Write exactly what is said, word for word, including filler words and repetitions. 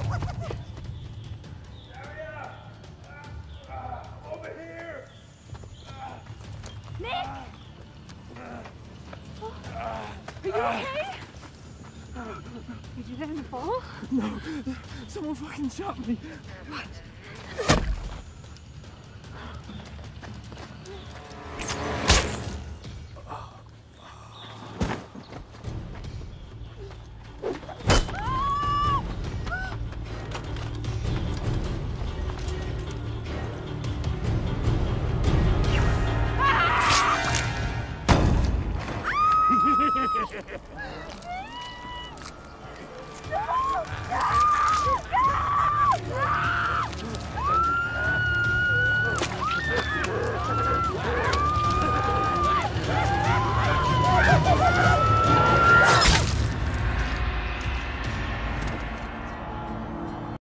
Did you hit in the fall? No, someone fucking shot me. What?